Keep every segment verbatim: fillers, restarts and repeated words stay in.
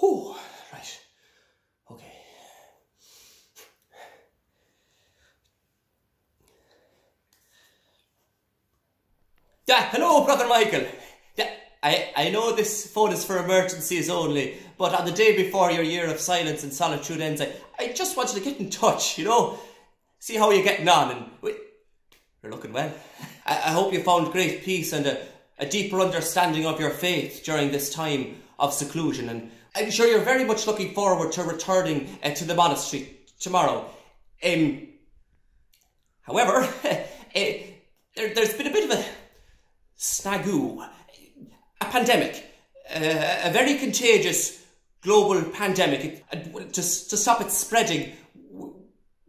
Whew, right. Okay. Yeah, hello, Brother Michael. Yeah, I, I know this phone is for emergencies only, but on the day before your year of silence and solitude ends, I, I just wanted to get in touch, you know? See how you're getting on, and we, you're looking well. I, I hope you found great peace and a, a deeper understanding of your faith during this time of seclusion, and I'm sure you're very much looking forward to returning uh, to the monastery tomorrow. Um, however, uh, there, there's been a bit of a snagoo, a pandemic, uh, a very contagious global pandemic. And to, to stop it spreading,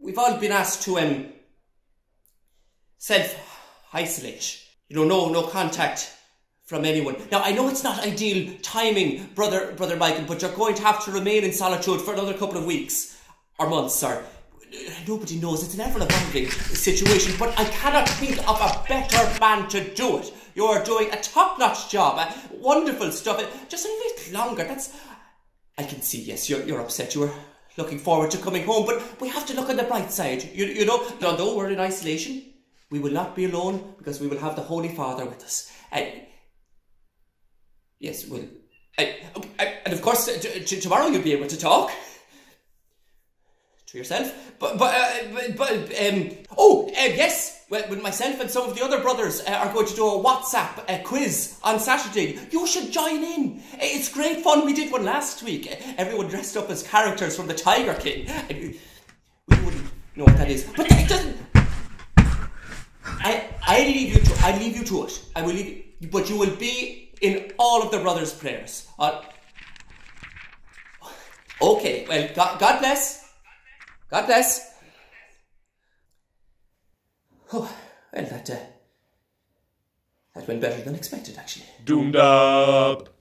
we've all been asked to um, self-isolate. You know, no, no contact from anyone. Now, I know it's not ideal timing, brother, brother Michael, but you're going to have to remain in solitude for another couple of weeks or months, sir. Nobody knows. It's an ever-evolving situation, but I cannot think of a better man to do it. You're doing a top-notch job, uh, wonderful stuff. Just a little longer. That's. I can see. Yes, you're you're upset. You were looking forward to coming home, but we have to look on the bright side. You you know, although we're in isolation, we will not be alone because we will have the Holy Father with us. Uh, Yes, well, I, I, and of course, t t tomorrow you'll be able to talk to yourself. But, but, uh, but, um, oh, uh, yes, well, myself and some of the other brothers uh, are going to do a WhatsApp uh, quiz on Saturday. You should join in. It's great fun. We did one last week. Everyone dressed up as characters from the Tiger King. We wouldn't know what that is, but it doesn't. I, I leave you to, I leave you to it. I will leave you, but you will be in all of the brothers' prayers. Uh, okay, well, God, God bless. God bless. Oh, well, that, uh, that went better than expected, actually. Doomed up.